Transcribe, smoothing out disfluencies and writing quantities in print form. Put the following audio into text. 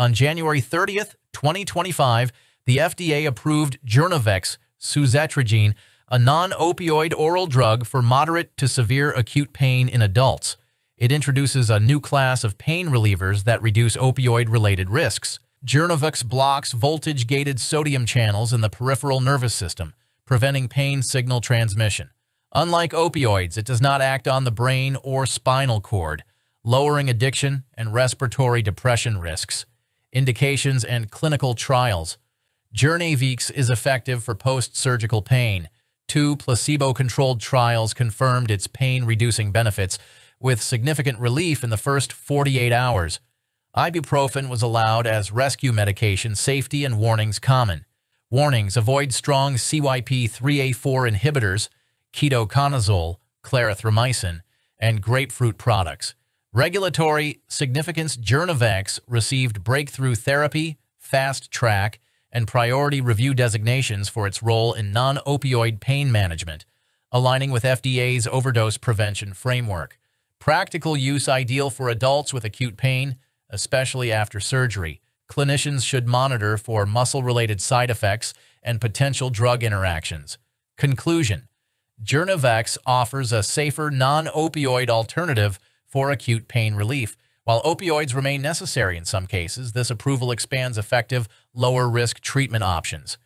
on January 30th, 2025, the FDA approved Journavx, Suzetrigine, a non-opioid oral drug for moderate to severe acute pain in adults. It introduces a new class of pain relievers that reduce opioid-related risks. Journavx blocks voltage-gated sodium channels in the peripheral nervous system, preventing pain signal transmission. Unlike opioids, it does not act on the brain or spinal cord, lowering addiction and respiratory depression risks. Indications and clinical trials. Journavx is effective for post-surgical pain. 2 placebo-controlled trials confirmed its pain-reducing benefits, with significant relief in the first 48 hours. Ibuprofen was allowed as rescue medication. Safety and warnings common. Warnings: avoid strong CYP3A4 inhibitors, ketoconazole, clarithromycin, and grapefruit products. Regulatory significance: Journavx received breakthrough therapy, fast track, and priority review designations for its role in non-opioid pain management, aligning with FDA's overdose prevention framework. Practical use: ideal for adults with acute pain, especially after surgery. Clinicians should monitor for muscle-related side effects and potential drug interactions. Conclusion: Journavx offers a safer, non-opioid alternative for acute pain relief. While opioids remain necessary in some cases, this approval expands effective, lower-risk treatment options.